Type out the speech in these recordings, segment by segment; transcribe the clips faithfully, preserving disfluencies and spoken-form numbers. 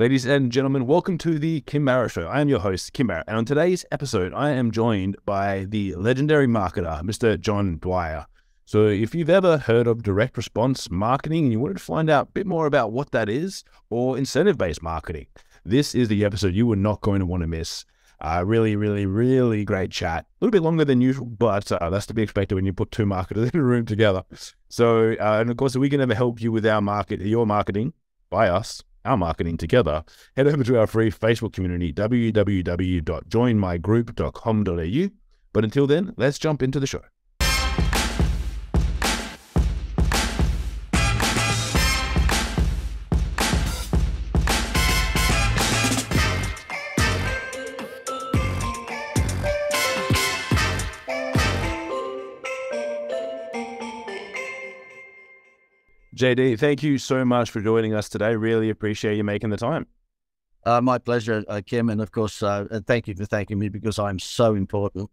Ladies and gentlemen, welcome to the Kim Barrett Show. I am your host, Kim Barrett, and on today's episode, I am joined by the legendary marketer, Mister John Dwyer. So if you've ever heard of direct response marketing and you wanted to find out a bit more about what that is, or incentive-based marketing, this is the episode you were not going to want to miss. Uh, really, really, really great chat. A little bit longer than usual, but uh, that's to be expected when you put two marketers in a room together. So, uh, and of course, if we can ever help you with our market, your marketing, by us, our marketing together, head over to our free Facebook community, w w w dot join my group dot com dot a u. But until then, let's jump into the show. J D, thank you so much for joining us today. Really appreciate you making the time. Uh, my pleasure, uh, Kim. And of course, uh, thank you for thanking me because I'm so important.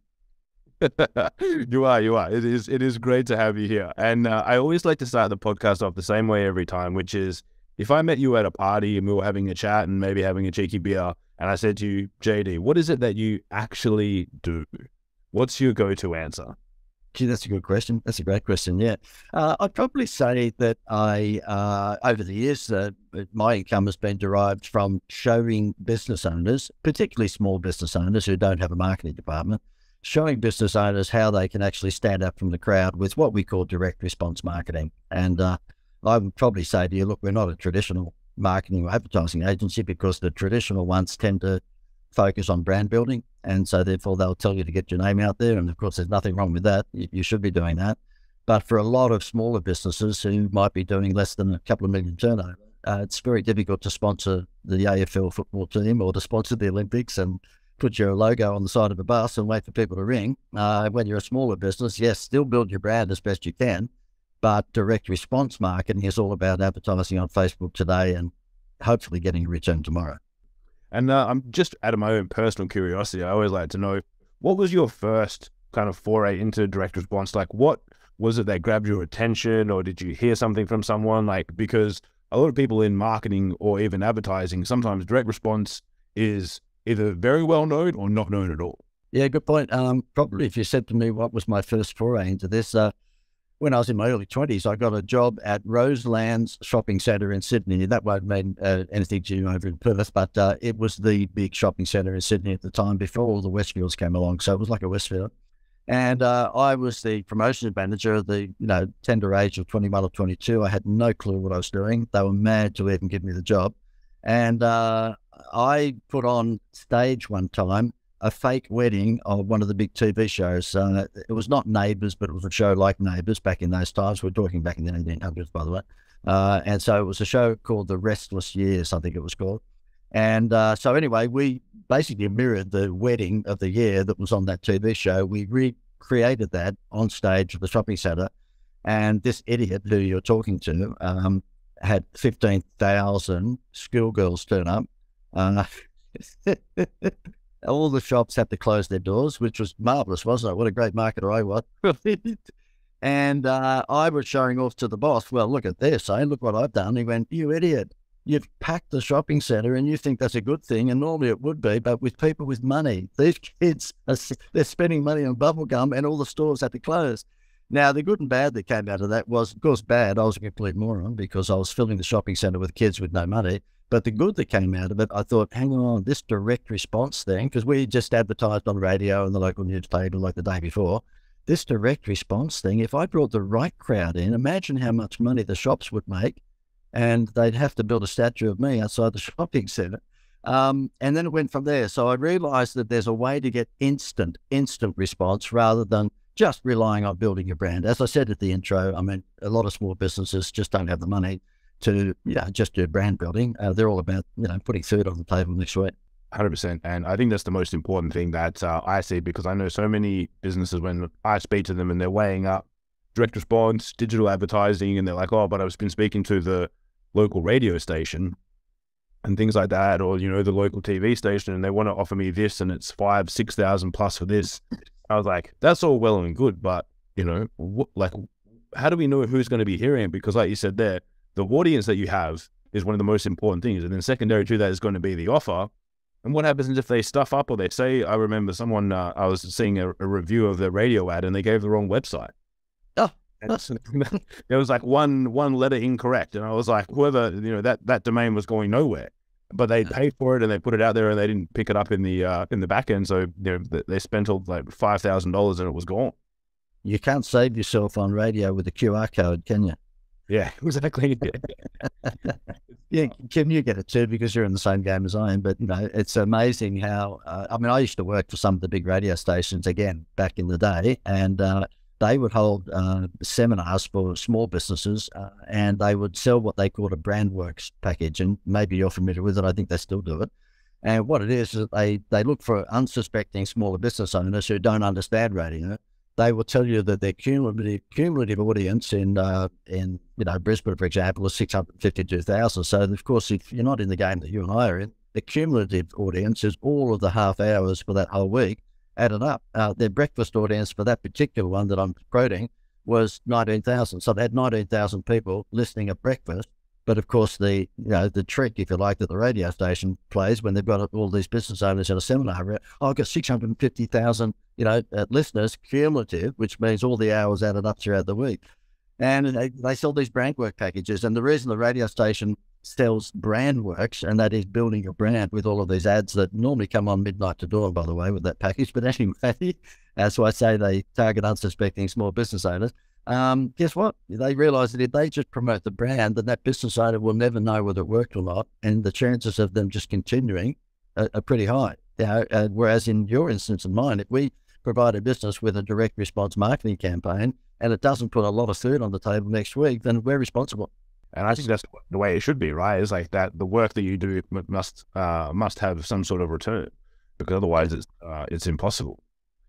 You are, you are. It is it is great to have you here. And uh, I always like to start the podcast off the same way every time, which is if I met you at a party and we were having a chat and maybe having a cheeky beer, and I said to you, J D, what is it that you actually do? What's your go-to answer? Gee, that's a good question. That's a great question. Yeah, uh, I'd probably say that I, uh, over the years, uh, my income has been derived from showing business owners, particularly small business owners who don't have a marketing department, showing business owners how they can actually stand up from the crowd with what we call direct response marketing. And uh, I would probably say to you, look, we're not a traditional marketing or advertising agency because the traditional ones tend to focus on brand building, and so therefore they'll tell you to get your name out there, and of course there's nothing wrong with that. You should be doing that, but for a lot of smaller businesses who might be doing less than a couple of million turnover, uh, it's very difficult to sponsor the A F L football team or to sponsor the Olympics and put your logo on the side of a bus and wait for people to ring. Uh, when you're a smaller business, yes, still build your brand as best you can, but direct response marketing is all about advertising on Facebook today and hopefully getting a return tomorrow. And uh, I'm just out of my own personal curiosity, I always like to know, what was your first kind of foray into direct response? Like, what was it that grabbed your attention, or did you hear something from someone? Like, because a lot of people in marketing or even advertising, sometimes direct response is either very well known or not known at all. Yeah, good point. Um, probably if you said to me, what was my first foray into this? Uh, when I was in my early twenties, I got a job at Roselands Shopping Centre in Sydney. That won't mean uh, anything to you over in Perth, but uh, it was the big shopping centre in Sydney at the time before all the Westfields came along. So it was like a Westfield. And uh, I was the promotions manager at the you know tender age of twenty-one or twenty-two. I had no clue what I was doing. They were mad to even give me the job. And uh, I put on stage one time a fake wedding of one of the big T V shows. Uh, it was not Neighbours, but it was a show like Neighbours back in those times. We're talking back in the eighteen hundreds, by the way. Uh, and so it was a show called The Restless Years, I think it was called. And uh, so anyway, we basically mirrored the wedding of the year that was on that T V show. We recreated that on stage at the shopping centre. And this idiot who you're talking to um, had fifteen thousand schoolgirls turn up. Uh, All the shops had to close their doors, which was marvellous, wasn't it? What a great marketer I was. And uh, I was showing off to the boss, well, look at this, eh? Look what I've done. He went, you idiot. You've packed the shopping centre and you think that's a good thing, and normally it would be, but with people with money, these kids, are, they're spending money on bubblegum and all the stores had to close. Now, the good and bad that came out of that was, of course, bad. I was a complete moron because I was filling the shopping centre with kids with no money. But the good that came out of it, I thought, hang on, this direct response thing, because we just advertised on radio and the local newspaper like the day before, this direct response thing, if I brought the right crowd in, imagine how much money the shops would make, and they'd have to build a statue of me outside the shopping centre. Um, and then it went from there. So I realised that there's a way to get instant, instant response rather than just relying on building your brand. As I said at the intro, I mean, a lot of small businesses just don't have the money to you know, just do brand building. Uh, they're all about you know putting food on the table next week. one hundred percent. And I think that's the most important thing that uh, I see, because I know so many businesses, when I speak to them and they're weighing up direct response, digital advertising, and they're like, oh, but I've been speaking to the local radio station and things like that, or you know the local T V station, and they want to offer me this, and it's five, six thousand plus for this. I was like, that's all well and good, but you know, what, like, how do we know who's going to be hearing it? Because like you said there, the audience that you have is one of the most important things. And then secondary to that is going to be the offer. And what happens if they stuff up or they say, I remember someone, uh, I was seeing a, a review of the radio ad and they gave the wrong website. Oh, there was like one, one letter incorrect. And I was like, whoever, you know, that, that domain was going nowhere, but they paid for it and they put it out there and they didn't pick it up in the, uh, in the back end. So, you know, they spent all like five thousand dollars and it was gone. You can't save yourself on radio with a Q R code, can you? Yeah, exactly. Yeah, Kim, you get it too because you're in the same game as I am. But you know, it's amazing how. Uh, I mean, I used to work for some of the big radio stations again back in the day, and uh, they would hold uh, seminars for small businesses, uh, and they would sell what they called a BrandWorks package. And maybe you're familiar with it. I think they still do it. And what it is is that they they look for unsuspecting smaller business owners who don't understand radio. They will tell you that their cumulative cumulative audience in uh, in you know Brisbane, for example, is six hundred fifty-two thousand. So of course, if you're not in the game that you and I are in, the cumulative audience is all of the half hours for that whole week added up. Uh, their breakfast audience for that particular one that I'm quoting was nineteen thousand. So they had nineteen thousand people listening at breakfast. But of course, the you know the trick, if you like, that the radio station plays when they've got all these business owners at a seminar, oh, I've got six hundred fifty thousand, you know, uh, listeners cumulative, which means all the hours added up throughout the week, and they, they sell these brand work packages. And the reason the radio station sells brand works, and that is building your brand with all of these ads that normally come on midnight to dawn, by the way, with that package. But anyway, that's why I say they target unsuspecting small business owners. Um, guess what? They realize that if they just promote the brand, then that business owner will never know whether it worked or not. And the chances of them just continuing are, are pretty high. You know, uh, whereas in your instance and mine, if we provide a business with a direct response marketing campaign and it doesn't put a lot of food on the table next week, then we're responsible. And I think that's the way it should be, right? It's like that the work that you do must, uh, must have some sort of return, because otherwise it's, uh, it's impossible.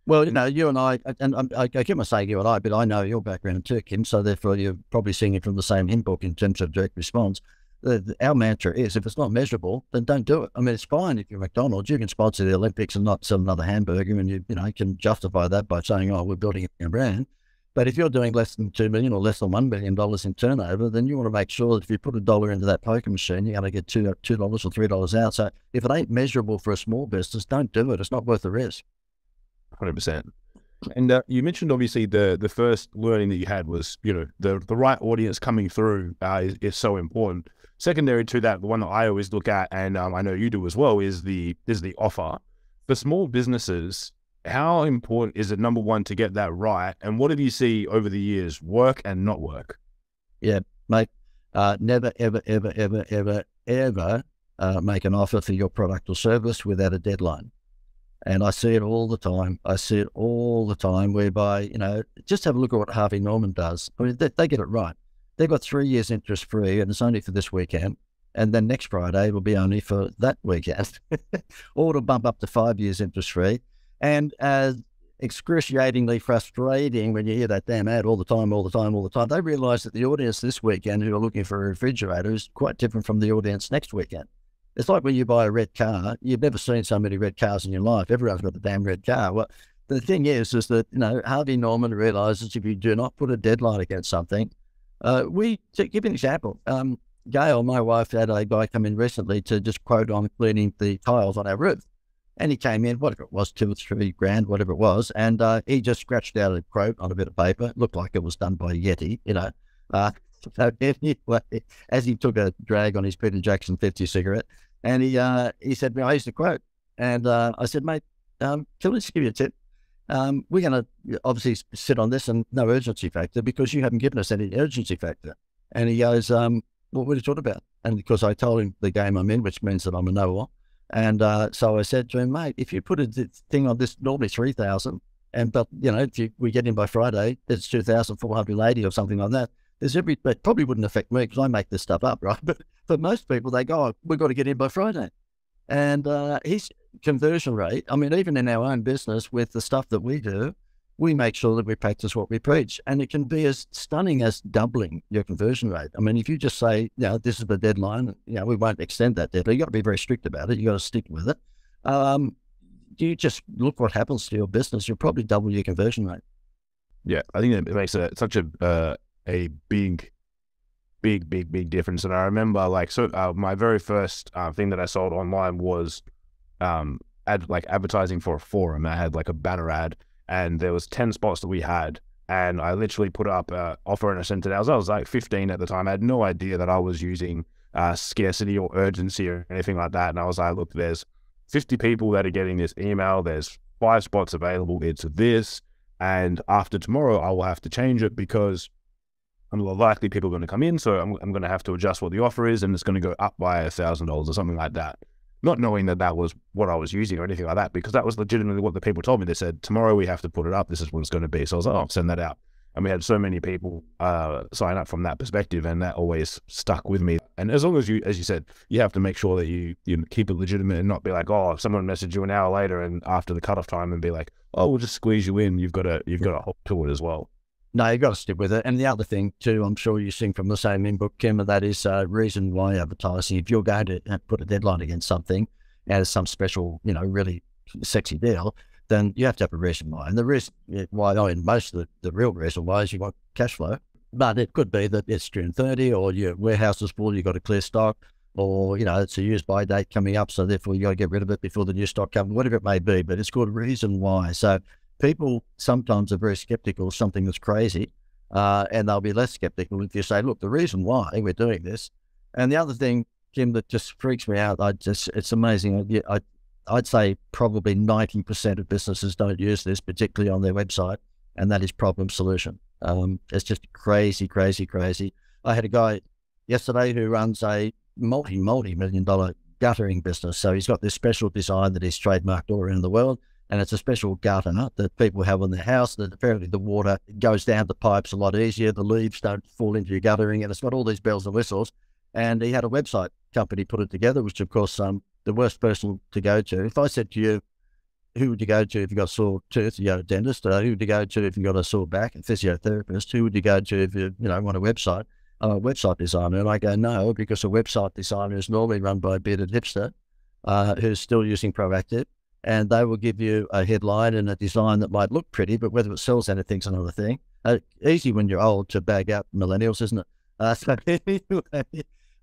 Well, you know, you and I, and I, I keep on saying you and I, but I know your background too, Kim, so therefore you're probably seeing it from the same hymn book in terms of direct response. The, the, our mantra is, if it's not measurable, then don't do it. I mean, it's fine if you're McDonald's, you can sponsor the Olympics and not sell another hamburger, and you, you know, can justify that by saying, oh, we're building a brand. But if you're doing less than two million dollars or less than one million dollars in turnover, then you want to make sure that if you put a dollar into that poker machine, you're going to get two dollars or three dollars out. So if it ain't measurable for a small business, don't do it. It's not worth the risk. one hundred percent. And uh, you mentioned obviously the the first learning that you had was, you know, the the right audience coming through uh, is, is so important. Secondary to that, the one that I always look at, and um, I know you do as well, is the is the offer. For small businesses, how important is it, number one, to get that right? And what have you seen over the years work and not work? Yeah, mate, uh, never, ever, ever, ever, ever, ever uh, make an offer for your product or service without a deadline. And I see it all the time. I see it all the time whereby, you know, just have a look at what Harvey Norman does. I mean, they, they get it right. They've got three years interest free and it's only for this weekend. And then next Friday, it'll be only for that weekend. Or it'll bump up to five years interest free. And uh, excruciatingly frustrating when you hear that damn ad all the time, all the time, all the time. They realize that the audience this weekend who are looking for a refrigerator is quite different from the audience next weekend. It's like when you buy a red car, you've never seen so many red cars in your life. Everyone's got the damn red car. Well, the thing is, is that, you know, Harvey Norman realizes if you do not put a deadline against something, uh, we, to give an example, um, Gail, my wife, had a guy come in recently to just quote on cleaning the tiles on our roof. And he came in, whatever it was, two or three grand, whatever it was. And uh, he just scratched out a quote on a bit of paper. It looked like it was done by Yeti, you know. Uh, so anyway, as he took a drag on his Peter Jackson fifty cigarette, and he uh, he said, well, I used to quote. And uh, I said, mate, um, can I just give you a tip? Um, we're going to obviously sit on this and no urgency factor because you haven't given us any urgency factor. And he goes, um, well, what are you talking about? And because I told him the game I'm in, which means that I'm a know-all. And uh, so I said to him, mate, if you put a thing on this, normally three thousand, and but, you know, if you, we get in by Friday, it's two thousand four hundred eighty or something like that. There's every, it probably wouldn't affect me because I make this stuff up, right? But for most people, they go, oh, we've got to get in by Friday. And uh, his conversion rate, I mean, even in our own business with the stuff that we do, we make sure that we practice what we preach. And it can be as stunning as doubling your conversion rate. I mean, if you just say, you know, this is the deadline, you know, we won't extend that deadline. You've got to be very strict about it. You've got to stick with it. Um, you just look what happens to your business. You'll probably double your conversion rate. Yeah, I think that makes a, such a... Uh... a big big, big, big difference. And I remember, like, so uh, my very first uh, thing that I sold online was um, ad, like advertising for a forum. I had like a banner ad, and there was ten spots that we had. And I literally put up an offer and I sent it out. I was like fifteen at the time. I had no idea that I was using uh, scarcity or urgency or anything like that. And I was like, look, there's fifty people that are getting this email. There's five spots available. It's this. And after tomorrow, I will have to change it because I'm likely people are going to come in. So I'm, I'm going to have to adjust what the offer is. And it's going to go up by a thousand dollars or something like that. Not knowing that that was what I was using or anything like that, because that was legitimately what the people told me. They said, tomorrow we have to put it up. This is what it's going to be. So I was like, oh, I'll send that out. And we had so many people uh, sign up from that perspective, and that always stuck with me. And as long as you, as you said, you have to make sure that you, you keep it legitimate and not be like, oh, if someone messaged you an hour later and after the cutoff time and be like, oh, we'll just squeeze you in. You've got to, you've got to hold to it as well. No, you've got to stick with it. And the other thing too, I'm sure you're seeing from the same input, Kim, and that is uh, reason why advertising. If you're going to put a deadline against something as some special, you know, really sexy deal, then you have to have a reason why. And the reason why, I mean, most of the, the real reason why is you want cash flow. But it could be that it's June thirtieth or your warehouse is full, you've got to clear stock, or, you know, it's a use-by date coming up, so therefore you got to get rid of it before the new stock comes, whatever it may be. But it's called reason why. So people sometimes are very skeptical of something that's crazy, uh, and they'll be less skeptical if you say, look, the reason why we're doing this. And the other thing, Jim, that just freaks me out, I just, it's amazing. I, I'd say probably ninety percent of businesses don't use this, particularly on their website, and that is problem solution. Um, it's just crazy, crazy, crazy. I had a guy yesterday who runs a multi, multi-million dollar guttering business. So he's got this special design that he's trademarked all around the world. And it's a special gutter that people have in their house that apparently the water goes down the pipes a lot easier. The leaves don't fall into your guttering, and it's got all these bells and whistles. And he had a website company put it together, which of course, um, the worst person to go to. If I said to you, who would you go to if you got a sore tooth? You go to a dentist. Uh, who would you go to if you got a sore back? A physiotherapist. Who would you go to if you, you know, want a website? I'm a website designer. And I go, no, because a website designer is normally run by a bearded hipster uh, who's still using Proactive. And they will give you a headline and a design that might look pretty, but whether it sells anything's another thing. Uh, easy when you're old to bag up millennials, isn't it? Uh, so anyway,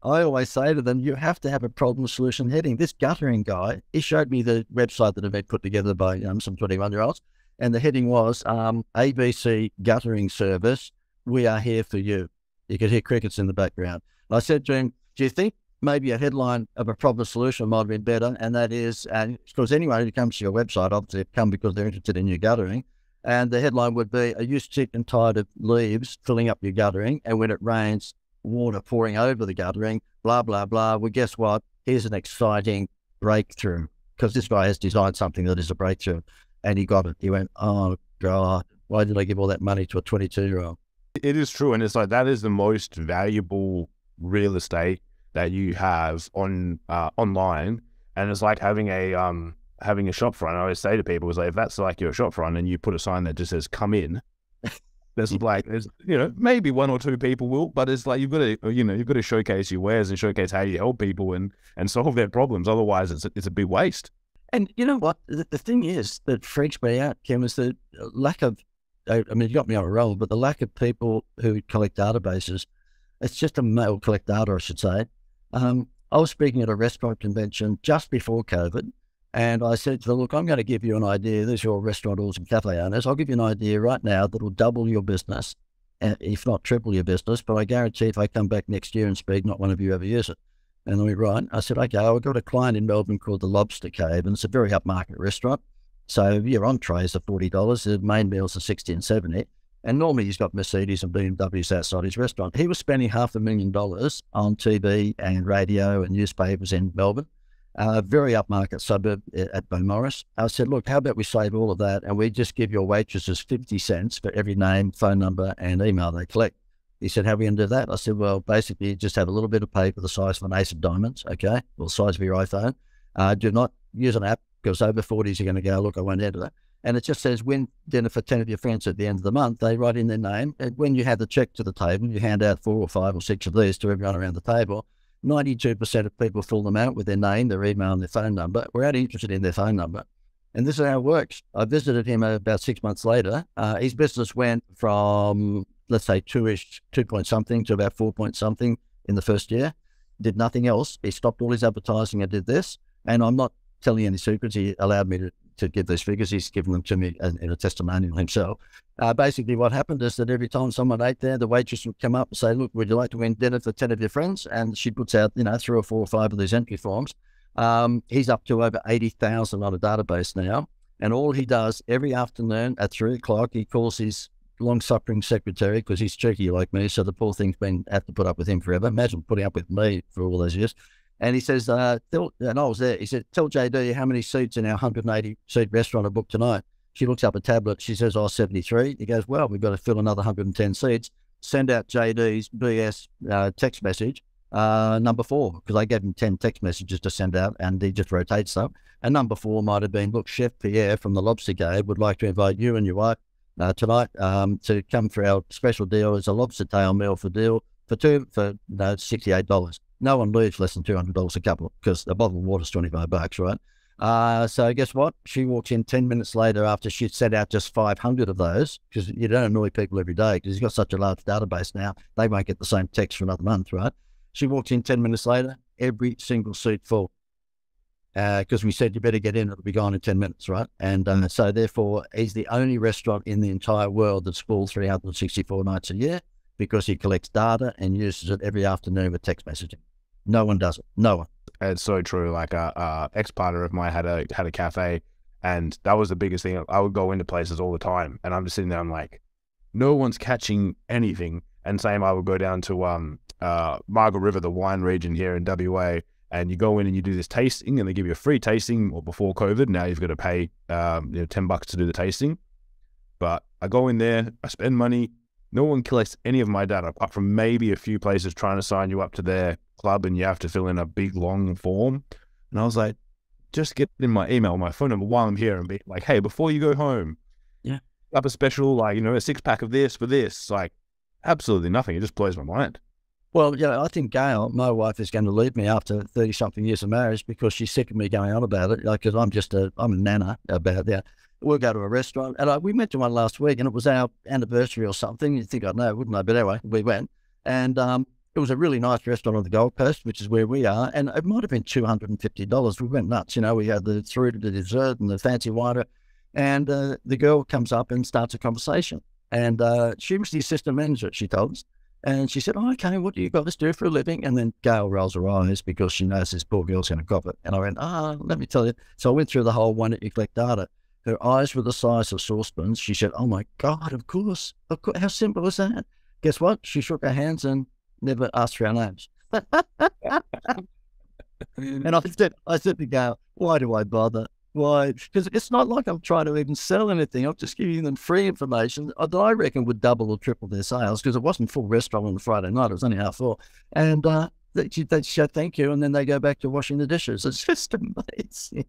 I always say to them, you have to have a problem solution heading. This guttering guy, he showed me the website that had been put together by um, some twenty-one-year-olds, and the heading was um, A B C Guttering Service, we are here for you. You could hear crickets in the background. And I said to him, do you think maybe a headline of a problem solution might have been better? And that is, and because anyone who comes to your website, obviously they've come because they're interested in your guttering. And the headline would be, are you sick and tired of leaves filling up your guttering? And when it rains, water pouring over the guttering, blah, blah, blah. Well, guess what? Here's an exciting breakthrough, because this guy has designed something that is a breakthrough. And he got it. He went, oh God, why did I give all that money to a twenty-two-year-old? It is true. And it's like, that is the most valuable real estate that you have on uh, online. And it's like having a um having a shop front. I always say to people, is like, if that's like your shop front and you put a sign that just says come in, there's like there's you know, maybe one or two people will, but it's like you've got to you know, you've got to showcase your wares and showcase how you help people and and solve their problems. Otherwise it's a, it's a big waste. And you know what? The, the thing is that freaks me out, Kim, is the lack of I, I mean, you got me on a roll, but the lack of people who collect databases. It's just a mail collect data, I should say. Um, I was speaking at a restaurant convention just before COVID, and I said to them, look, I'm going to give you an idea. There's your restaurateurs and cafe owners. I'll give you an idea right now that will double your business, if not triple your business. But I guarantee if I come back next year and speak, not one of you ever use it. And I went, right. I said, okay, I've got a client in Melbourne called the Lobster Cave, and it's a very upmarket restaurant. So your entrees are forty dollars. The main meals are sixty and seventy. And normally he's got Mercedes and B M Ws outside his restaurant. He was spending half a million dollars on T V and radio and newspapers in Melbourne, a very upmarket suburb at Beaumaris. I said, look, how about we save all of that and we just give your waitresses fifty cents for every name, phone number, and email they collect. He said, how are we going to do that? I said, well, basically you just have a little bit of paper the size of an ace of diamonds, okay, or the size of your iPhone. Uh, do not use an app, because over forties are going to go, look, I won't enter that. And it just says, win dinner for ten of your friends at the end of the month. They write in their name. And when you have the check to the table, you hand out four or five or six of these to everyone around the table. ninety-two percent of people fill them out with their name, their email, and their phone number. We're only interested in their phone number. And this is how it works. I visited him about six months later. Uh, his business went from let's say two-ish, two point something to about four point something in the first year, did nothing else. He stopped all his advertising and did this. And I'm not telling you any secrets. He allowed me to, to give those figures. He's given them to me in a testimonial himself. Uh, basically what happened is that every time someone ate there, the waitress would come up and say, look, would you like to win dinner for ten of your friends? And she puts out, you know, three or four or five of these entry forms. Um, he's up to over eighty thousand on a database now. And all he does every afternoon at three o'clock, he calls his long-suffering secretary, because he's cheeky like me, so the poor thing's been have to put up with him forever. Imagine putting up with me for all those years. And he says, uh, tell, and I was there, he said, tell J D how many seats in our one hundred eighty seat restaurant are booked tonight. She looks up a tablet, she says, oh, seventy-three. He goes, well, we've got to fill another one hundred ten seats. Send out J D's B S uh, text message, uh, number four, because I gave him ten text messages to send out, and he just rotates them. And number four might have been, look, Chef Pierre from the Lobster Cave would like to invite you and your wife Uh, tonight um, to come for our special deal. It's a lobster tail meal for deal for two for no, sixty-eight dollars. No one leaves less than two hundred dollars a couple, because a bottle of water's twenty-five bucks, right? Uh, so guess what? She walks in ten minutes later after she'd sent out just five hundred of those, because you don't annoy people every day, because he's got such a large database now, they won't get the same text for another month, right? She walked in ten minutes later, every single seat full. Because uh, we said, you better get in, it'll be gone in ten minutes, right? And um, so therefore, he's the only restaurant in the entire world that's full three hundred sixty-four nights a year, because he collects data and uses it every afternoon with text messaging. No one does it. No one. It's so true. Like a, a ex-partner of mine had a, had a cafe, and that was the biggest thing. I would go into places all the time, and I'm just sitting there, I'm like, no one's catching anything. And same, I would go down to um, uh, Margaret River, the wine region here in W A, and you go in and you do this tasting, and they give you a free tasting. Or before COVID, now you've got to pay um, you know, ten bucks to do the tasting. But I go in there, I spend money. No one collects any of my data, apart from maybe a few places trying to sign you up to their club, and you have to fill in a big, long form. And I was like, just get in my email, my phone number while I'm here, and be like, hey, before you go home, yeah, up a special, like, you know, a six pack of this for this. Like, absolutely nothing. It just blows my mind. Well, yeah, I think Gail, my wife, is going to leave me after thirty-something years of marriage, because she's sick of me going on about it, because like, I'm just a, I'm a nana about that. We'll go to a restaurant, and I, we went to one last week, and it was our anniversary or something. You'd think I'd know, wouldn't I? But anyway, we went, and um, it was a really nice restaurant on the Gold Coast, which is where we are, and it might have been two hundred fifty dollars. We went nuts, you know, we had the through to the dessert and the fancy wine, and uh, the girl comes up and starts a conversation, and uh, she was the assistant manager, she told us. And she said, oh, okay, what do you guys do for a living? And then Gail rolls her eyes, because she knows this poor girl's going to cop it. And I went, ah, oh, let me tell you. So I went through the whole one that you collect data. Her eyes were the size of saucepans. She said, oh my God, of course. Of course. How simple is that? Guess what? She shook her hands and never asked for our names. And I said, I said to Gail, why do I bother? Why? Because it's not like I'm trying to even sell anything. I'm just giving them free information that I reckon would double or triple their sales, because it wasn't full restaurant on the Friday night. It was only half full. And uh, they, they say thank you, and then they go back to washing the dishes. It's just amazing.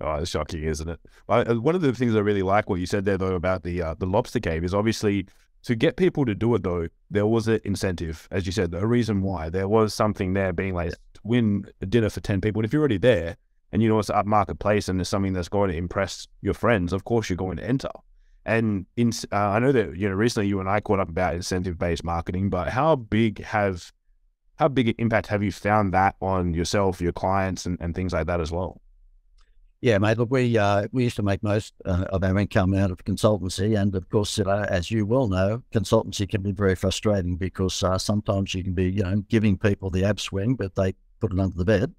Oh, it's shocking, isn't it? I, one of the things I really like what you said there, though, about the uh, the Lobster Cave is obviously to get people to do it, though, there was an incentive, as you said, a reason why. There was something there being like, win a dinner for ten people. And if you're already there, and you know it's an upmarket place, and there's something that's going to impress your friends, of course you're going to enter. And in, uh, I know that, you know, recently you and I caught up about incentive-based marketing, but how big have, how big an impact have you found that on yourself, your clients, and, and things like that as well? Yeah, mate, look, we, uh, we used to make most uh, of our income out of consultancy. And of course, you know, as you well know, consultancy can be very frustrating, because uh, sometimes you can be, you know, giving people the ab swing, but they put it under the bed.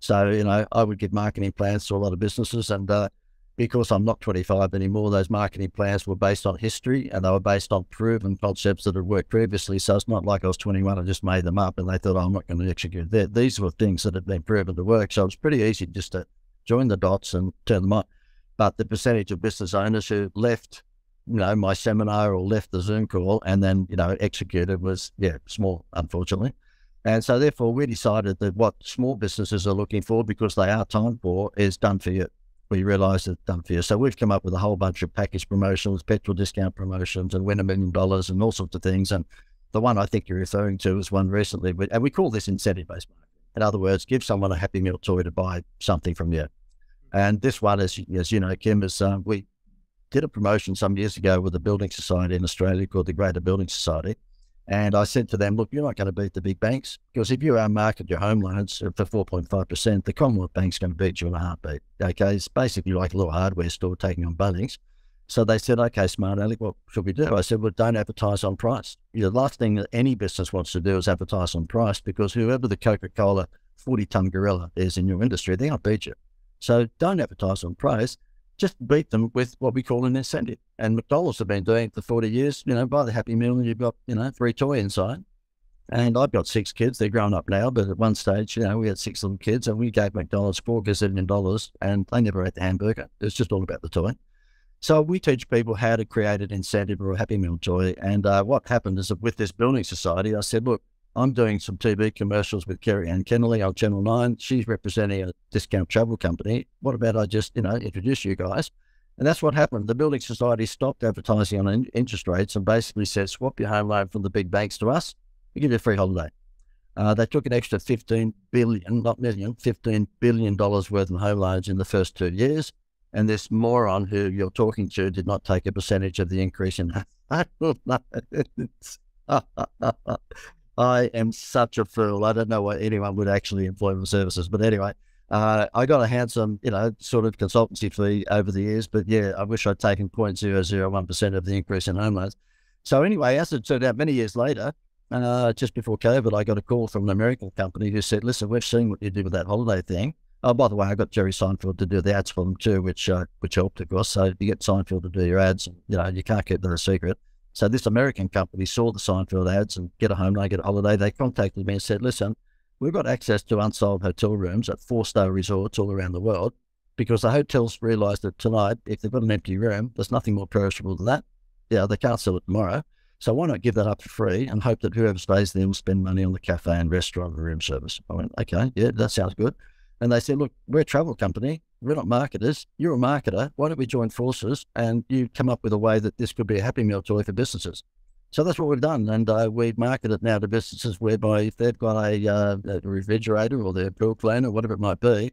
So, you know, I would give marketing plans to a lot of businesses, and uh, because I'm not twenty-five anymore, those marketing plans were based on history, and they were based on proven concepts that had worked previously. So it's not like I was twenty-one, I just made them up, and they thought, oh, I'm not going to execute that. These were things that had been proven to work. So it's pretty easy just to join the dots and turn them on. But the percentage of business owners who left, you know, my seminar or left the Zoom call and then, you know, executed was, yeah, small, unfortunately. And so therefore we decided that what small businesses are looking for, because they are time poor, is done for you. We realize it's done for you. So we've come up with a whole bunch of package promotions, petrol discount promotions, and win a million dollars and all sorts of things. And the one I think you're referring to is one recently, and we call this incentive-based marketing. In other words, give someone a Happy Meal toy to buy something from you. And this one, as, as you know, Kim, is uh, we did a promotion some years ago with a building society in Australia called The Greater Building Society. And I said to them, look, you're not going to beat the big banks, because if you market your home loans for four point five percent, the Commonwealth Bank's going to beat you in a heartbeat. Okay, it's basically like a little hardware store taking on Bunnings. So they said, okay, smart Alec, what should we do? I said, well, don't advertise on price. You know, the last thing that any business wants to do is advertise on price, because whoever the Coca-Cola forty-ton gorilla is in your industry, they're going to beat you. So don't advertise on price. Just beat them with what we call an incentive. And McDonald's have been doing it for forty years. You know, buy the Happy Meal and you've got, you know, free toy inside. And I've got six kids. They're grown up now. But at one stage, you know, we had six little kids and we gave McDonald's four gazillion dollars, and they never ate the hamburger. It was just all about the toy. So we teach people how to create an incentive or a Happy Meal toy. And uh, what happened is that with this building society, I said, look, I'm doing some T V commercials with Kerry-Ann Kennelly on Channel nine. She's representing a discount travel company. What about I just, you know, introduce you guys? And that's what happened. The Building Society stopped advertising on interest rates and basically said, swap your home loan from the big banks to us. We give you a free holiday. Uh, they took an extra fifteen billion dollars, not million, fifteen billion dollars worth of home loans in the first two years. And this moron who you're talking to did not take a percentage of the increase in I am such a fool. I don't know why anyone would actually employ my services. But anyway, uh, I got a handsome, you know, sort of consultancy fee over the years. But yeah, I wish I'd taken zero point zero zero one percent of the increase in home loans. So anyway, as it turned out, many years later, uh, just before COVID, I got a call from an American company who said, listen, we've seen what you did with that holiday thing. Oh, by the way, I got Jerry Seinfeld to do the ads for them too, which uh, which helped, of course. So you get Seinfeld to do your ads, you know, you can't keep that a secret. So this American company saw the Seinfeld ads and get a home loan, get a holiday. They contacted me and said, listen, we've got access to unsold hotel rooms at four-star resorts all around the world, because the hotels realised that tonight, if they've got an empty room, there's nothing more perishable than that. Yeah, they can't sell it tomorrow. So why not give that up for free and hope that whoever stays there will spend money on the cafe and restaurant and room service? I went, okay, yeah, that sounds good. And they said, look, we're a travel company. We're not marketers. You're a marketer. Why don't we join forces and you come up with a way that this could be a Happy Meal toy for businesses? So that's what we've done. And uh, we market it now to businesses whereby if they've got a, uh, a refrigerator or their pool cleaner or whatever it might be,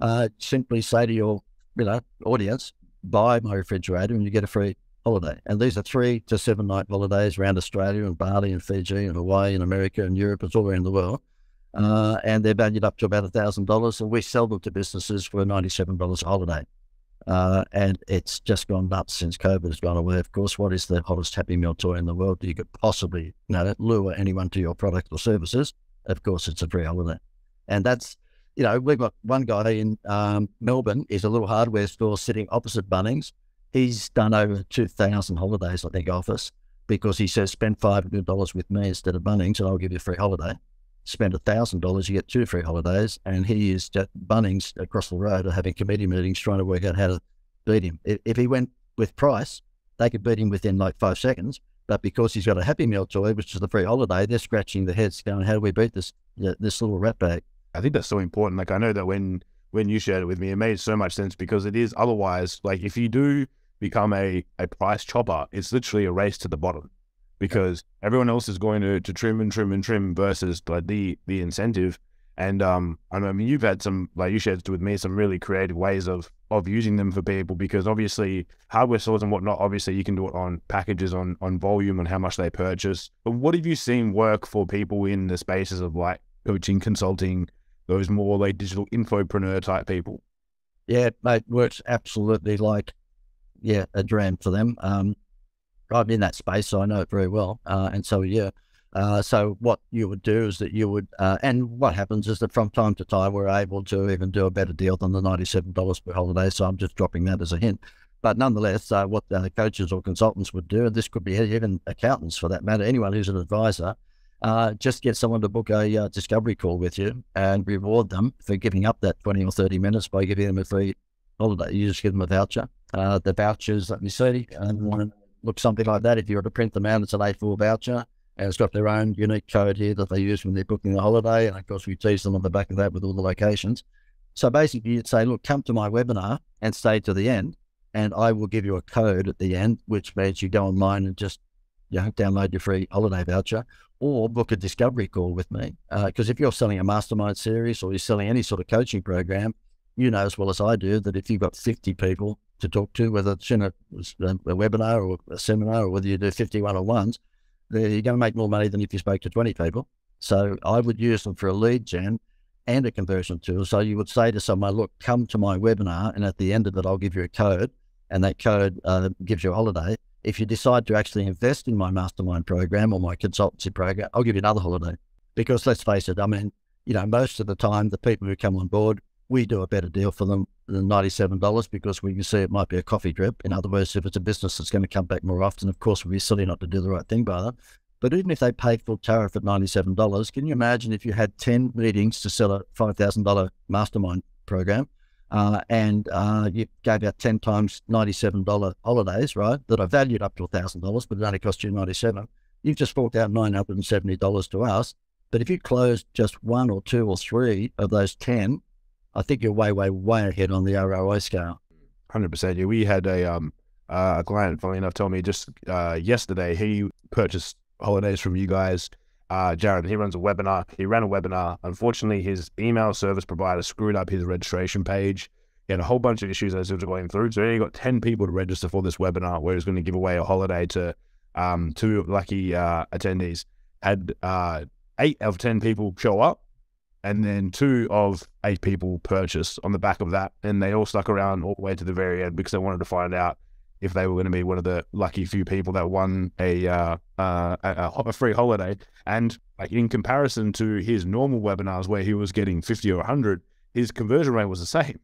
uh, simply say to your you know, audience, buy my refrigerator and you get a free holiday. And these are three to seven night holidays around Australia and Bali and Fiji and Hawaii and America and Europe. It's all around the world. Uh, and they're valued up to about a thousand dollars, and we sell them to businesses for ninety-seven dollars a holiday. Uh, and it's just gone nuts since COVID has gone away. Of course, what is the hottest Happy Meal toy in the world that you could possibly, you know, lure anyone to your product or services? Of course, it's a free holiday. And that's, you know, we've got one guy in um, Melbourne, is a little hardware store sitting opposite Bunnings. He's done over two thousand holidays, I think, off us, because he says, spend five hundred dollars with me instead of Bunnings and I'll give you a free holiday. Spend a thousand dollars, you get two free holidays, and he is at Bunnings across the road having committee meetings trying to work out how to beat him. If he went with price, they could beat him within like five seconds, but because he's got a Happy Meal toy, which is the free holiday, they're scratching their heads going, how do we beat this this little rat bag? I think that's so important. Like, I know that when, when you shared it with me, it made so much sense, because it is otherwise, like, if you do become a, a price chopper, it's literally a race to the bottom. Because everyone else is going to, to trim and trim and trim versus like the the incentive, and um I mean you've had some, like you shared with me, some really creative ways of of using them for people, because obviously hardware stores and whatnot, obviously you can do it on packages, on on volume and how much they purchase. But what have you seen work for people in the spaces of like coaching, consulting, those more like digital infopreneur type people? Yeah, mate, works absolutely like yeah a dream for them. Um, I'm in that space, so I know it very well, uh, and so yeah. Uh, so what you would do is that you would, uh, and what happens is that from time to time we're able to even do a better deal than the ninety-seven dollars per holiday, so I'm just dropping that as a hint. But nonetheless, uh, what uh, coaches or consultants would do, and this could be even accountants for that matter, anyone who's an advisor, uh, just get someone to book a uh, discovery call with you and reward them for giving up that twenty or thirty minutes by giving them a free holiday. You just give them a voucher. Uh, the vouchers, let me see, and one look, something like that. If you were to print them out, it's an A four voucher, and it's got their own unique code here that they use when they're booking the holiday. And of course, we tease them on the back of that with all the locations. So basically, you'd say, look, come to my webinar and stay to the end, and I will give you a code at the end, which means you go online and just, you know, download your free holiday voucher or book a discovery call with me. Because uh, if you're selling a mastermind series or you're selling any sort of coaching program, you know as well as I do that if you've got fifty people to talk to, whether it's in a, a webinar or a seminar, or whether you do fifty one-on-ones, you're going to make more money than if you spoke to twenty people. So I would use them for a lead gen and a conversion tool. So you would say to someone, look, come to my webinar, and at the end of it, I'll give you a code, and that code uh, gives you a holiday. If you decide to actually invest in my mastermind program or my consultancy program, I'll give you another holiday. Because let's face it, I mean, you know, most of the time, the people who come on board, we do a better deal for them than ninety-seven dollars, because we can see it might be a coffee drip. In other words, if it's a business that's going to come back more often, of course, we'd be silly not to do the right thing by them. But even if they paid full tariff at ninety-seven dollars, can you imagine if you had ten meetings to sell a five thousand dollar mastermind program, uh, and uh, you gave out ten times ninety-seven dollar holidays, right, that are valued up to one thousand dollars, but it only cost you ninety-seven dollars. You've just forked out nine hundred seventy dollars to us. But if you close just one or two or three of those ten, I think you're way, way, way ahead on the R O I scale. one hundred percent. Yeah, we had a um uh, a client, funnily enough, told me just uh, yesterday he purchased holidays from you guys. Uh, Jared, he runs a webinar. He ran a webinar. Unfortunately, his email service provider screwed up his registration page. He had a whole bunch of issues as it was going through. So he got ten people to register for this webinar where he was going to give away a holiday to um, two lucky uh, attendees. Had uh, eight of ten people show up, and then two of eight people purchased on the back of that, and they all stuck around all the way to the very end because they wanted to find out if they were going to be one of the lucky few people that won a uh, uh, a, a free holiday. And like in comparison to his normal webinars where he was getting fifty or one hundred, his conversion rate was the same.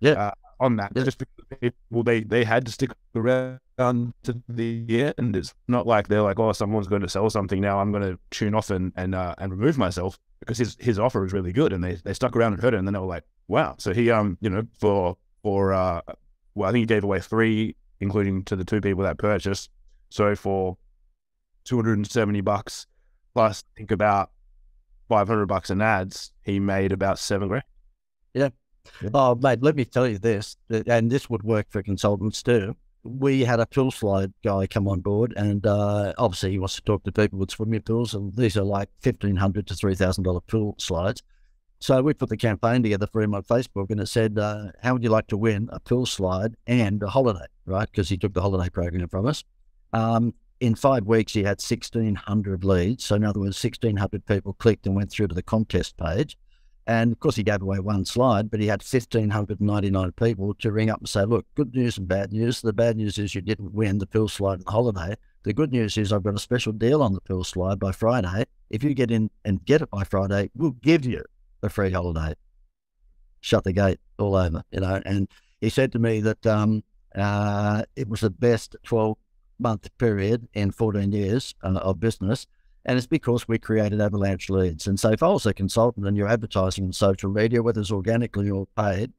Yeah, uh, on that, yeah. Just because people, they they had to stick around to the end. It's not like they're like, oh, someone's going to sell something now, I'm going to tune off and and uh, and remove myself, because his his offer is really good, and they they stuck around and heard it, and then they were like, wow. So he um you know for for uh well I think he gave away three, including to the two people that purchased. So for two hundred seventy bucks plus, I think about five hundred bucks in ads, he made about seven grand. Yeah. Yeah. Oh, mate, let me tell you this, and this would work for consultants too. We had a pool slide guy come on board, and uh, obviously he wants to talk to people with swimming pools, and these are like fifteen hundred to three thousand dollar pool slides. So we put the campaign together for him on Facebook, and it said, uh, how would you like to win a pool slide and a holiday, right? Because he took the holiday program from us. Um, in five weeks, he had sixteen hundred leads. So in other words, sixteen hundred people clicked and went through to the contest page. And of course, he gave away one slide, but he had one thousand five hundred ninety-nine people to ring up and say, look, good news and bad news. The bad news is you didn't win the pool slide and the holiday. The good news is I've got a special deal on the pool slide by Friday. If you get in and get it by Friday, we'll give you the free holiday. Shut the gate all over, you know. And he said to me that um, uh, it was the best twelve-month period in fourteen years uh, of business. And it's because we created avalanche leads. And so if I was a consultant and you're advertising on social media, whether it's organically or paid,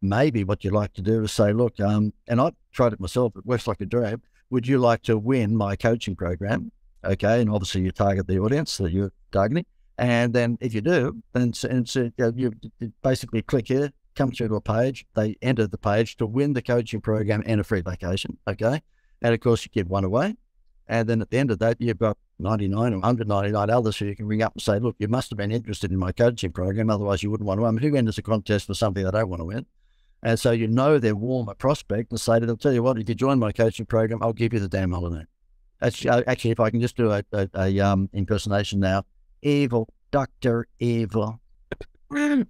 maybe what you'd like to do is say, look, um, and I tried it myself, it works like a dream. Would you like to win my coaching program? Okay. And obviously you target the audience that you're targeting. And then if you do, then and so you basically click here, come through to a page, they enter the page to win the coaching program and a free vacation. Okay. And of course you give one away. And then at the end of that, you've got ninety-nine or one hundred ninety-nine others who you can ring up and say, look, you must have been interested in my coaching program. Otherwise, you wouldn't want to. I mean, who enters a contest for something they don't want to win? And so you know they're warm a prospect and say to them, tell you what, if you join my coaching program, I'll give you the damn holiday. Actually, actually if I can just do a, a, a um, impersonation now, evil, Doctor Evil.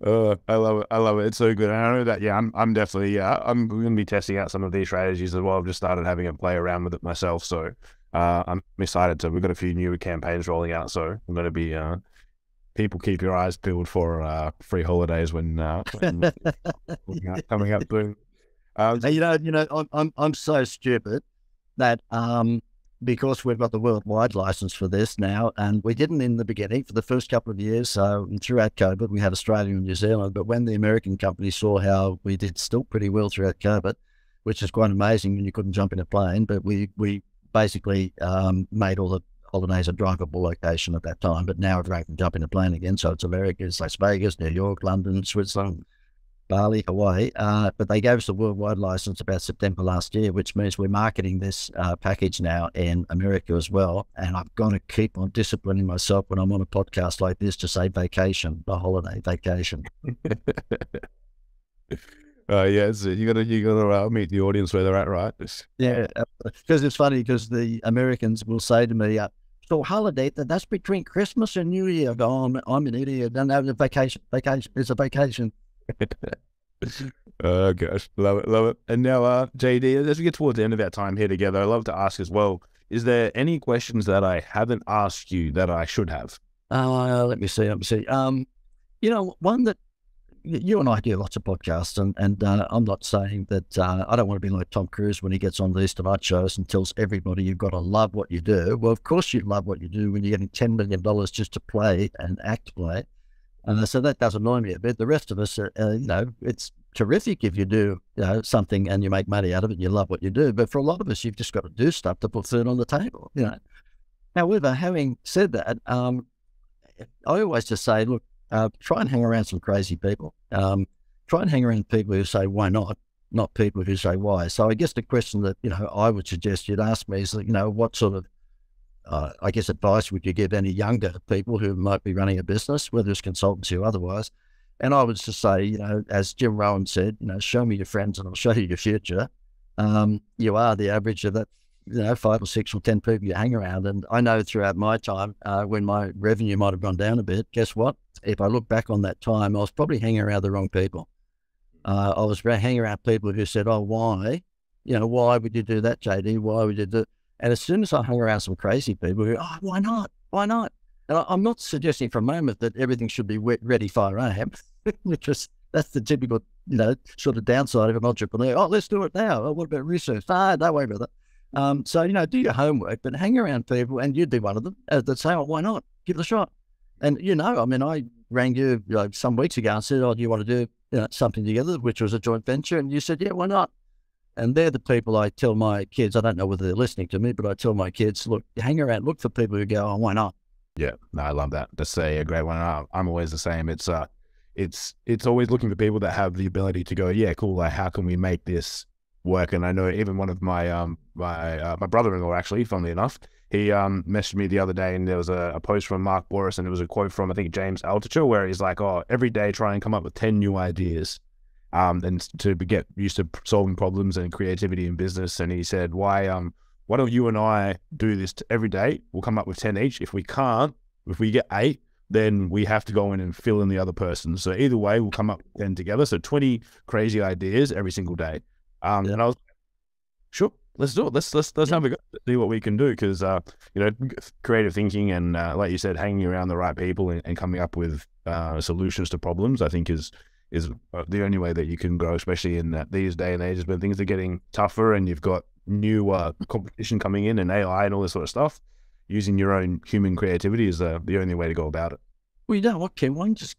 Oh, I love it. I love it. It's so good. And I know that, yeah, I'm, I'm definitely, yeah, I'm going to be testing out some of these strategies as well. I've just started having a play around with it myself. So Uh, I'm excited. So we've got a few new campaigns rolling out. So I'm going to be, uh, people keep your eyes peeled for uh, free holidays when, uh, when coming up soon. Um, you know, you know, I'm, I'm I'm so stupid that um, because we've got the worldwide license for this now, and we didn't in the beginning for the first couple of years. So throughout COVID, we had Australia and New Zealand. But when the American company saw how we did still pretty well throughout COVID, which is quite amazing, and you couldn't jump in a plane, but we we basically um, made all the holidays a drivable location at that time, but now everyone can jump in a plane again. So it's America, it's Las Vegas, New York, London, Switzerland, Bali, Hawaii. Uh, but they gave us a worldwide license about September last year, which means we're marketing this uh, package now in America as well. And I've got to keep on disciplining myself when I'm on a podcast like this to say vacation, the holiday, vacation. Uh, yeah, so you gotta you gotta uh, meet the audience where they're at, right? Yeah, because it's funny because the Americans will say to me, uh, "So holiday that's between Christmas and New Year." I go, oh, I'm, I'm an idiot. Don't have a vacation. Vacation. It's a vacation. Oh gosh, love it, love it. And now, uh, J D, as we get towards the end of our time here together, I love to ask as well: is there any questions that I haven't asked you that I should have? Uh, let me see. Let me see. Um, you know, one that. You and I do lots of podcasts, and, and uh, I'm not saying that uh, I don't want to be like Tom Cruise when he gets on these tonight shows and tells everybody you've got to love what you do. Well, of course you love what you do when you're getting ten million dollars just to play and act play. And uh, so that does annoy me a bit. The rest of us, are, uh, you know, it's terrific if you do you know, something and you make money out of it and you love what you do. But for a lot of us, you've just got to do stuff to put food on the table, you know. However, having said that, um, I always just say, look, Uh, try and hang around some crazy people. Um, try and hang around people who say, why not? Not people who say, why? So I guess the question that, you know, I would suggest you'd ask me is, you know, what sort of, uh, I guess, advice would you give any younger people who might be running a business, whether it's consultancy or otherwise? And I would just say, you know, as Jim Rohn said, you know, show me your friends and I'll show you your future. Um, you are the average of that, you know, five or six or ten people you hang around. And I know throughout my time, uh, when my revenue might have gone down a bit, guess what? If I look back on that time, I was probably hanging around the wrong people. Uh, I was hanging around people who said, oh, why? You know, why would you do that, J D? Why would you do it? And as soon as I hung around some crazy people who, oh, why not? Why not? And I, I'm not suggesting for a moment that everything should be wet, ready, fire, aim. Because that's the typical, you know, sort of downside of an entrepreneur. Oh, let's do it now. Oh, what about research? Ah, don't worry about that. Um, so, you know, do your homework, but hang around people, and you'd be one of them, uh, that say, oh, why not? Give it a shot. And, you know, I mean, I rang you, you know, some weeks ago and said, oh, do you want to do you know, something together, which was a joint venture? And you said, yeah, why not? And they're the people I tell my kids, I don't know whether they're listening to me, but I tell my kids, look, hang around, look for people who go, oh, why not? Yeah, no, I love that. That's a great one. I'm always the same. It's, uh, it's, it's always looking for people that have the ability to go, yeah, cool, like, how can we make this work? And I know even one of my, um, my, uh, my brother-in-law, actually, funnily enough, he um, messaged me the other day, and there was a, a post from Mark Boris, and it was a quote from, I think, James Altucher, where he's like, oh, every day try and come up with ten new ideas um, and to get used to solving problems and creativity in business. And he said, why um, why don't you and I do this every day? We'll come up with ten each. If we can't, if we get eight, then we have to go in and fill in the other person. So either way, we'll come up with ten together. So twenty crazy ideas every single day. Um, yeah. And I was like, sure. Let's do it. Let's let's let's have a go. See what we can do, because uh, you know, creative thinking and uh, like you said, hanging around the right people and, and coming up with uh, solutions to problems, I think is is the only way that you can grow, especially in that these day and ages when things are getting tougher and you've got new uh, competition coming in and A I and all this sort of stuff. Using your own human creativity is uh, the only way to go about it. Well, you know what, Kim? One just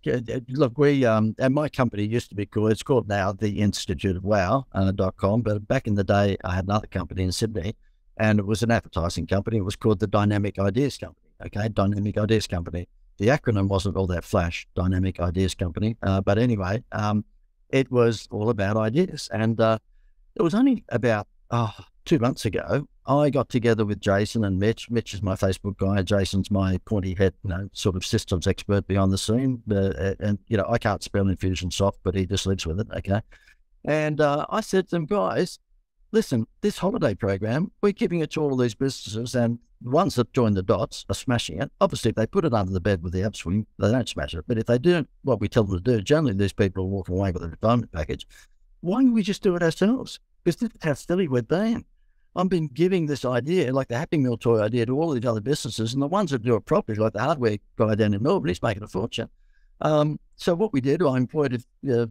look. We um, and my company used to be called. It's called now the institute of wow dot com. But back in the day, I had another company in Sydney, and it was an advertising company. It was called the Dynamic Ideas Company. Okay, Dynamic Ideas Company. The acronym wasn't all that flash. Dynamic Ideas Company. Uh, but anyway, um, it was all about ideas, and uh, it was only about oh, two months ago. I got together with Jason and Mitch. Mitch is my Facebook guy. Jason's my pointy head, you know, sort of systems expert behind the scene. Uh, and, you know, I can't spell Infusionsoft, but he just lives with it, okay? And uh, I said to them, guys, listen, this holiday program, we're giving it to all of these businesses, and the ones that join the dots are smashing it. Obviously, if they put it under the bed with the upswing, they don't smash it. But if they do what we tell them to do, generally these people are walking away with a retirement package. Why don't we just do it ourselves? Because this is how silly we're being. I've been giving this idea, like the Happy Meal toy idea, to all these other businesses, and the ones that do it properly, like the hardware guy down in Melbourne, he's making a fortune. Um, so what we did, I employed uh,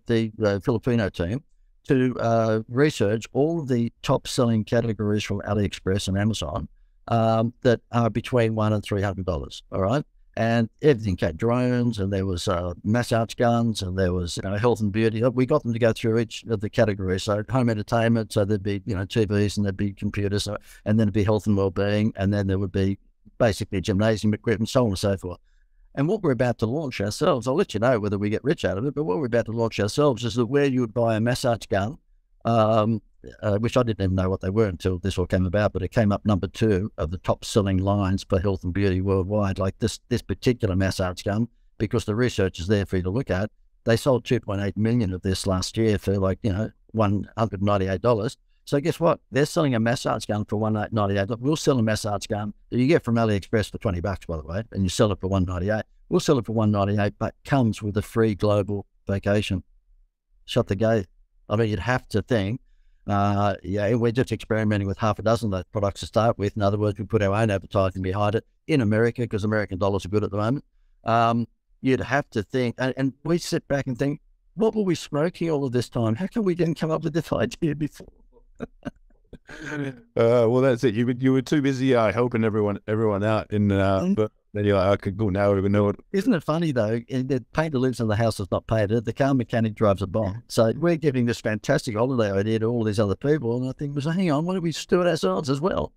the uh, Filipino team to uh, research all the top-selling categories from AliExpress and Amazon um, that are between one and three hundred dollars. All right, and everything had drones, and there was uh, massage guns, and there was you know, health and beauty. We got them to go through each of the categories. So home entertainment, so there'd be you know T Vs and there'd be computers, so, and then it'd be health and well-being, and then there would be basically gymnasium equipment, so on and so forth. And what we're about to launch ourselves, I'll let you know whether we get rich out of it, but what we're about to launch ourselves is that where you would buy a massage gun, um, uh, which I didn't even know what they were until this all came about, but it came up number two of the top selling lines for health and beauty worldwide, like this this particular massage gun, because the research is there for you to look at, They sold two point eight million of this last year for like, you know, one hundred ninety-eight dollars. So guess what? They're selling a massage gun for one hundred ninety-eight dollars. We'll sell a massage gun that you get from AliExpress for twenty bucks, by the way, and you sell it for one hundred ninety-eight dollars. We'll sell it for one hundred ninety-eight dollars, but comes with a free global vacation. Shut the gate. I mean, you'd have to think, uh, yeah, we're just experimenting with half a dozen of those products to start with. In other words, we put our own advertising behind it in America because American dollars are good at the moment. Um, you'd have to think, and, and we sit back and think, what were we smoking all of this time? How come we didn't come up with this idea before? uh, well, that's it. You were, you were too busy uh, helping everyone everyone out, and uh, mm. but then you're like, okay, cool, now we know it. Isn't it funny though? The painter lives in the house that's not painted. The car mechanic drives a bomb. So we're giving this fantastic holiday idea to all these other people, and I think, well, hang on, why don't we do it ourselves as well?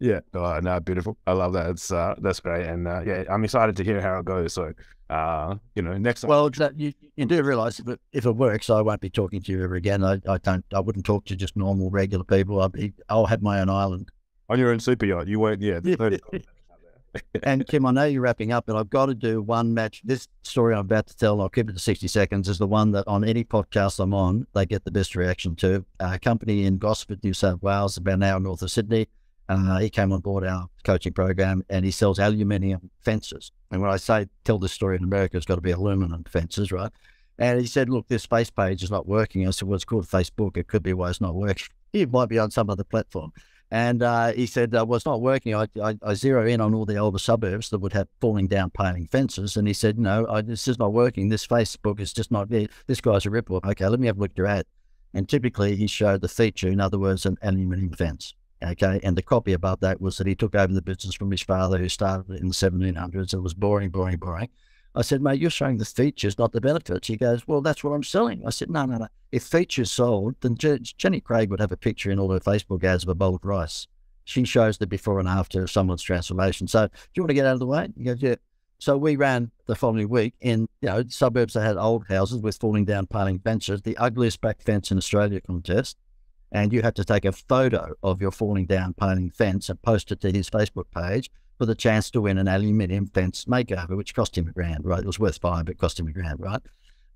Yeah, oh, no, beautiful. I love that. It's uh, that's great, and uh, yeah, I'm excited to hear how it goes. So, uh, you know, next time. Well, that, you, you do realise that if it works, I won't be talking to you ever again. I, I don't. I wouldn't talk to just normal, regular people. I'll, be, I'll have my own island on your own super yacht. You won't. Yeah. And Kim, I know you're wrapping up, but I've got to do one match. This story I'm about to tell, and I'll keep it to sixty seconds, is the one that on any podcast I'm on, they get the best reaction to. A company in Gosford, New South Wales, about an hour north of Sydney. Uh, he came on board our coaching program, and he sells aluminium fences. And when I say tell this story in America, it's got to be aluminum fences, right? And he said, look, this face page is not working. I said, well, it's called Facebook. It could be why it's not working. It might be on some other platform. And uh, he said, uh, well, it's not working. I, I, I zero in on all the older suburbs that would have falling down paling fences. And he said, no, I, this is not working. This Facebook is just not it. This guy's a ripoff. Okay, let me have a look at your ad. And typically he showed the feature, in other words, an aluminium fence. Okay, and the copy above that was that he took over the business from his father, who started it in the seventeen hundreds. It was boring, boring, boring. I said, mate, you're showing the features, not the benefits. He goes, well, that's what I'm selling. I said, no, no, no. If features sold, then Jenny Craig would have a picture in all her Facebook ads of a bowl of rice. She shows the before and after of someone's transformation. So do you want to get out of the way? He goes, yeah. So we ran the following week in, you know, suburbs that had old houses with falling down paling fences, the ugliest back fence in Australia contest. And you had to take a photo of your falling down paling fence and post it to his Facebook page for the chance to win an aluminium fence makeover, which cost him a grand, right? It was worth five, but it cost him a grand, right?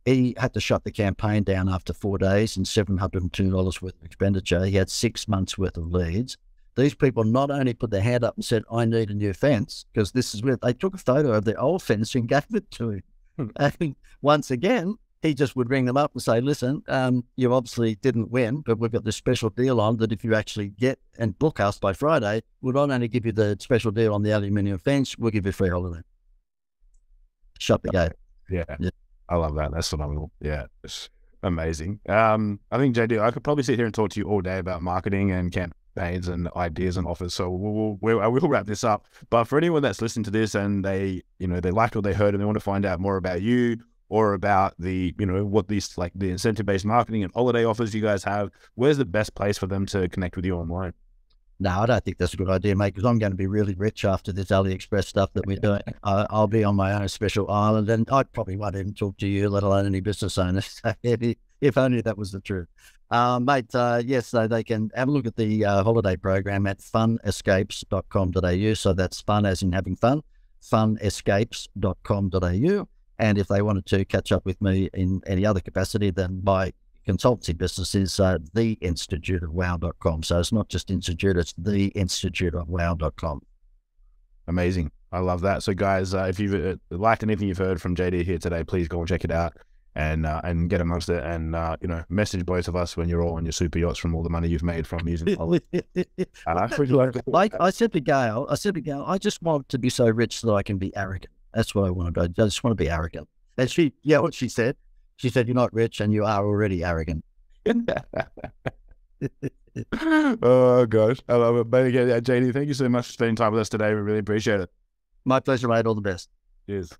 He had to shut the campaign down after four days and seven hundred two dollars worth of expenditure. He had six months worth of leads. These people not only put their hand up and said, I need a new fence, because this is where they took a photo of the old fence and gave it to him. Hmm. I mean, once again, he just would ring them up and say, listen, um, you obviously didn't win, but we've got this special deal on that if you actually get and book us by Friday, we'll not only give you the special deal on the aluminium fence, we'll give you a free holiday. Shut the gate. Yeah. yeah. I love that. That's phenomenal. Yeah. It's amazing. Um, I think, J D, I could probably sit here and talk to you all day about marketing and campaigns and ideas and offers. So we'll, we'll, I will wrap this up. But for anyone that's listening to this and they, you know, they liked what they heard and they want to find out more about you, or about the, you know, what these, like the incentive-based marketing and holiday offers you guys have, where's the best place for them to connect with you online? No, I don't think that's a good idea, mate, because I'm going to be really rich after this AliExpress stuff that we're doing. Uh, I'll be on my own special island, and I probably won't even talk to you, let alone any business owners. if, if only that was the truth. Uh, mate, uh, yes, so they can have a look at the uh, holiday program at fun escapes dot com dot a u. So that's fun as in having fun, fun escapes dot com dot a u. And if they wanted to catch up with me in any other capacity, then my consultancy business is uh, the institute of wow dot com. So it's not just institute, it's the institute of wow dot com. Amazing. I love that. So guys, uh, if you've liked anything you've heard from J D here today, please go and check it out and uh, and get amongst it and, uh, you know, message both of us when you're all on your super yachts from all the money you've made from using it. like, like I said to Gail, I said to Gail, I just want to be so rich that I can be arrogant. That's what I want to do. I just want to be arrogant. And she, yeah, what she said, she said, you're not rich and you are already arrogant. Oh, gosh. I love it. But again, J D, thank you so much for spending time with us today. We really appreciate it. My pleasure, mate. All the best. Cheers.